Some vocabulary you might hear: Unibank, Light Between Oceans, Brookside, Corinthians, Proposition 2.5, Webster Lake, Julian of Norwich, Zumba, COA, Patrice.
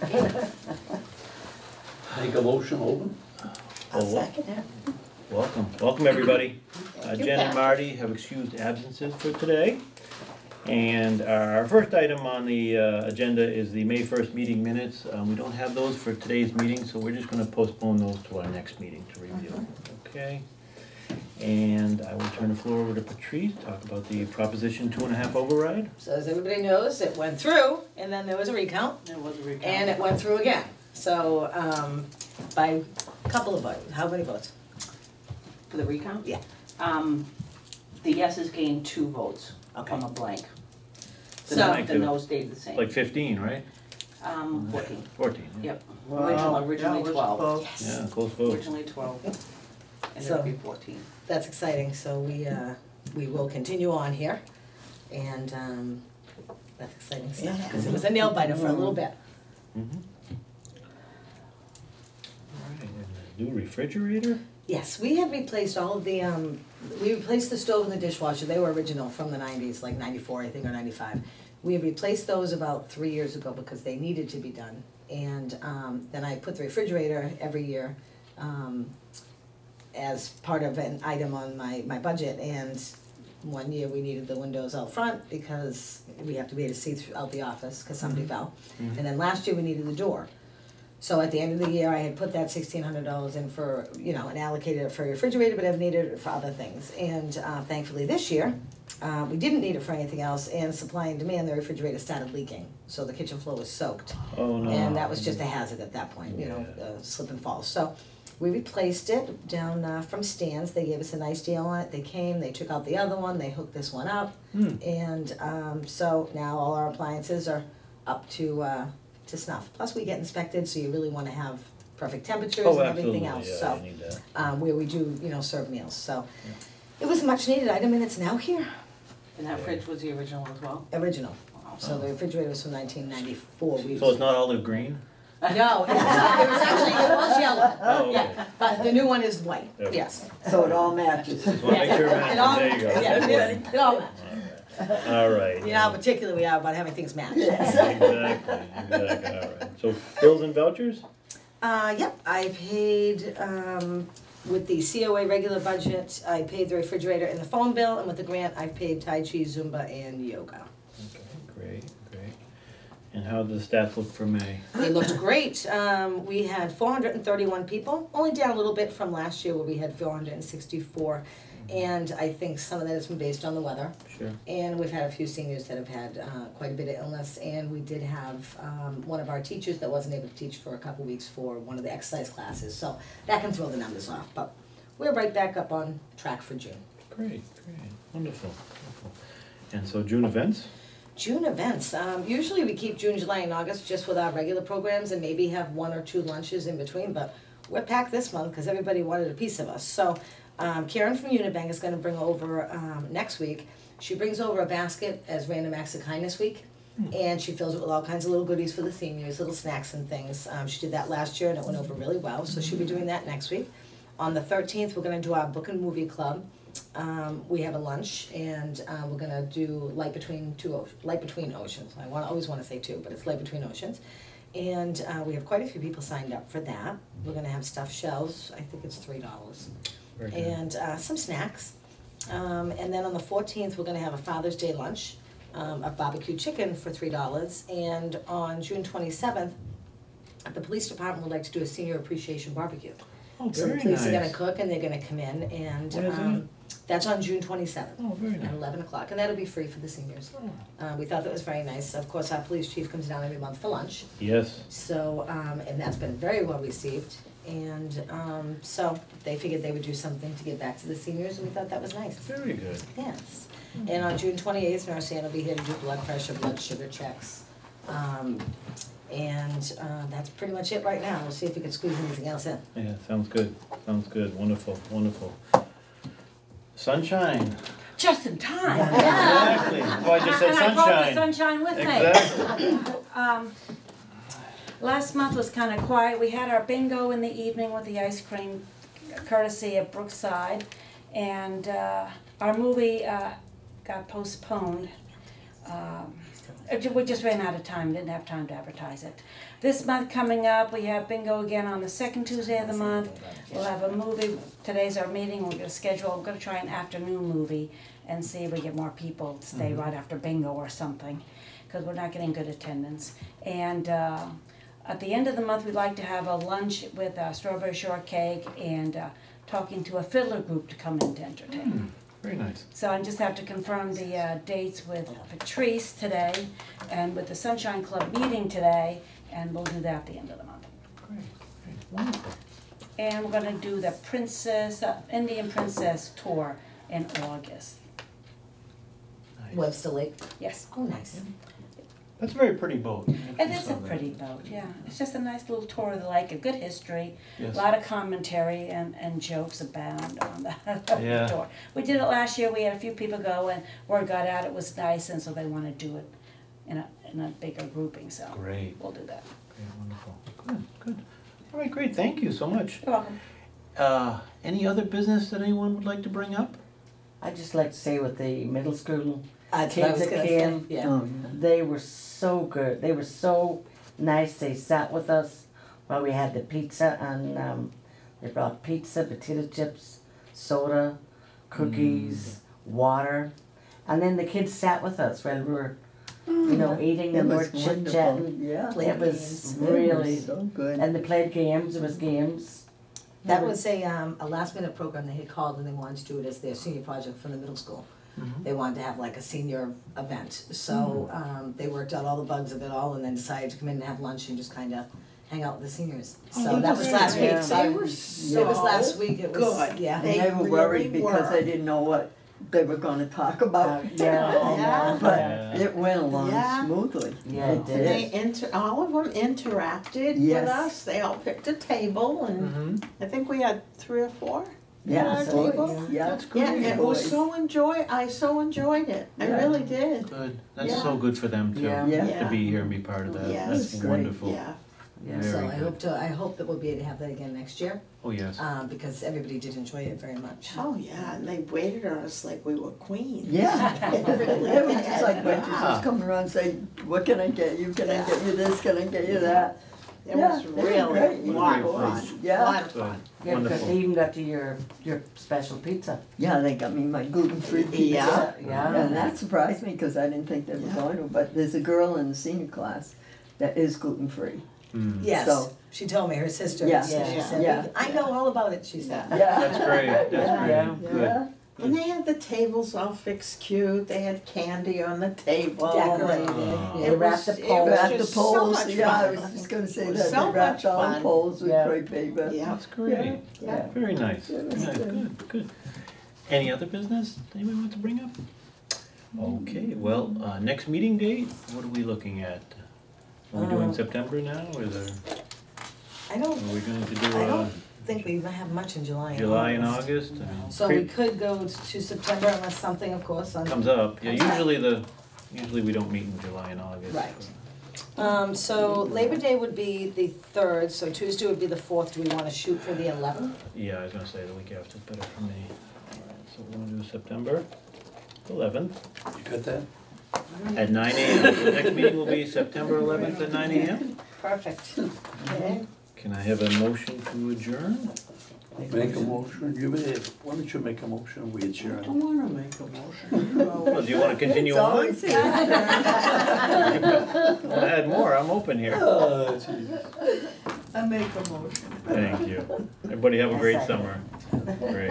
Make a motion, open. I'll second it. Welcome everybody. Jen and Marty have excused absences for today. And our first item on the agenda is the May 1st meeting minutes. We don't have those for today's meeting, so we're just going to postpone those to our next meeting to review. Okay. And I will turn the floor over to Patrice to talk about the Proposition 2.5 override. So as everybody knows, it went through, and then there was a recount. There was a recount. And it went through again. So by a couple of votes. How many votes? For the recount? Yeah. The yeses gained 2 votes. Okay. From a blank. So the no stayed the same. Like 15, right? 14. 14. Yeah. Yep. Wow. Originally 12. Yes. Yeah, close vote. Originally 12. And so, it'll be 14. That's exciting. So we will continue on here, and that's exciting stuff because it was a nail biter for a little bit. All right. New refrigerator. Yes, we had replaced all of the, we replaced the stove and the dishwasher. They were original from the 90s, like 94, I think, or 95. We had replaced those about 3 years ago because they needed to be done. And then I put the refrigerator every year as part of an item on my budget. And one year we needed the windows out front because we have to be able to see throughout the office because somebody fell. And then last year we needed the door. So at the end of the year, I had put that $1,600 in for, you know, and allocated it for a refrigerator, but I've needed it for other things. And thankfully this year, we didn't need it for anything else, and supply and demand, the refrigerator started leaking. So the kitchen floor was soaked. Oh, no. And that was just a hazard at that point, you know, slip and fall. So we replaced it down from Stan's. They gave us a nice deal on it. They came, they took out the other one, they hooked this one up. And so now all our appliances are up to snuff. Plus we get inspected, so you really want to have perfect temperatures and everything else. Yeah, so you need that. Where we do, you know, serve meals. So it was a much needed item, and it's now here. And that fridge was the original as well? Original. Wow. So the refrigerator was from 1994. So it's not olive green? No, it was yellow. Oh, okay. But the new one is white. Yes. So it all matches. So make sure it matches. There you go. Yeah, it all matches. All right. You know how particular we are about having things match. Exactly. All right. So bills and vouchers? Yep. I paid with the COA regular budget, I paid the refrigerator and the phone bill, and with the grant I paid Tai Chi, Zumba, and yoga. Okay, great. And how did the staff look for May? They looked great. We had 431 people, only down a little bit from last year where we had 464. And I think some of that has been based on the weather. Sure. And we've had a few seniors that have had quite a bit of illness, and we did have one of our teachers that wasn't able to teach for a couple weeks for one of the exercise classes. So that can throw the numbers off, but we're right back up on track for June. Great. Wonderful. And so June events? June events. Usually we keep June, July, and August just with our regular programs and maybe have 1 or 2 lunches in between, but we're packed this month because everybody wanted a piece of us. So. Karen from Unibank is going to bring over next week. She brings over a basket as Random Acts of Kindness Week, and she fills it with all kinds of little goodies for the seniors, little snacks and things. She did that last year, and it went over really well, so she'll be doing that next week. On the 13th, we're going to do our book and movie club. We have a lunch, and we're going to do Light Between Oceans. It's Light Between Oceans. And we have quite a few people signed up for that. We're going to have stuffed shells. I think it's $3. And some snacks. And then on the 14th, we're going to have a Father's Day lunch, a barbecue chicken for $3. And on June 27th, the police department would like to do a senior appreciation barbecue. Oh, so the police are going to cook, and they're going to come in. And that's on June 27th at 11 o'clock. And that'll be free for the seniors. Oh. We thought that was very nice. Of course, our police chief comes down every month for lunch. Yes. So, and that's been very well received. And so they figured they would do something to give back to the seniors, and we thought that was nice. Very good. Yes. And on June 28th, Nurse Ann will be here to do blood pressure, blood sugar checks. And that's pretty much it right now. We'll see if we can squeeze anything else in. Yeah, sounds good. Wonderful. Sunshine. Just in time. Exactly. Well, I just said sunshine. I brought the sunshine with me. Exactly. Last month was kind of quiet. We had our bingo in the evening with the ice cream, courtesy of Brookside, and our movie got postponed. We just ran out of time, didn't have time to advertise it. This month coming up, we have bingo again on the second Tuesday of the month. We'll have a movie. Today's our meeting. We're going to schedule, I'm going to try an afternoon movie and see if we get more people to stay right after bingo or something, because we're not getting good attendance. And at the end of the month, we'd like to have a lunch with strawberry shortcake and talking to a fiddler group to come in to entertain. Very nice. So I just have to confirm the dates with Patrice today and with the Sunshine Club meeting today, and we'll do that at the end of the month. Great, great. Wonderful. And we're going to do the princess, Indian Princess Tour in August. Nice. Webster Lake? Yes. Oh, nice. That's a very pretty boat. It is a pretty boat, yeah. It's just a nice little tour of the lake, a good history, yes. A lot of commentary and jokes abound on the, the tour. We did it last year. We had a few people go, and word got out it was nice, and so they want to do it in a bigger grouping. So great. We'll do that. Great, wonderful. Good, good. All right, great. Thank you so much. You're welcome. Any other business that anyone would like to bring up? I'd just like to say with the middle school kids that came, they were so good. They were so nice. They sat with us while we had the pizza, and they brought pizza, potato chips, soda, cookies, water, and then the kids sat with us while we were, you know, eating and we were chit-chatting. Yeah, it was really so good. And they played games. There was games. That was a last-minute program they had called, and they wanted to do it as their senior project for the middle school. They wanted to have like a senior event, so they worked out all the bugs of it all, and then decided to come in and have lunch and just kind of hang out with the seniors. So that was last week. So they were so good. Yeah, they were worried because they didn't know what they were going to talk about. But it went along smoothly. Yeah, it did. They all of them interacted with us. They all picked a table, and I think we had 3 or 4. Yeah, that's good. Yeah, it was so I so enjoyed it. Yeah. I really did. Good. That's so good for them too. To be here and be part of that. Yes. That's wonderful. Yeah. Yeah. So good. I hope that we'll be able to have that again next year. Oh yes. Because everybody did enjoy it very much. Oh yeah, and they waited on us like we were queens. Yeah. It was just like when Jesus coming around saying, "What can I get you? Can I get you this? Can I get you that?" It was really a lot of fun. Yeah. A lot of fun. Yeah, because they even got to your special pizza. Yeah, they got me my gluten-free pizza. Yeah. And that surprised me because I didn't think they were going to. But there's a girl in the senior class that is gluten-free. Yes. So, she told me, her sister. She said, I know all about it, she said. Yeah. That's great. That's great. Yeah. Good. Yeah. And they had the tables all fixed cute. They had candy on the table. Decorated. They wrapped the poles. I was just going to say that. They wrapped all the poles with crepe paper. Yeah, that's great. Yeah. Very nice. Yeah, good, good. Any other business anyone wants to bring up? Okay, well, next meeting date, what are we looking at? Are we doing September now? Or is there, are we going to do a... I think we have much in July and August. So we could go to September unless something, of course, comes up. Yeah, usually we don't meet in July and August. Right. So Labor Day would be the 3rd, so Tuesday would be the 4th. Do we want to shoot for the 11th? Yeah, I was going to say the week after is better for me. All right, so we're going to do September 11th. You got that? At 9 a.m. The next meeting will be September 11th at 9 a.m. Perfect. Okay. Can I have a motion to adjourn? Make a motion. Why don't you make a motion? We adjourn. I don't want to make a motion. Well, do you want to continue on? Well, add more. I'm open here. Oh, Jesus. I make a motion. Thank you. Everybody have a great summer. Great.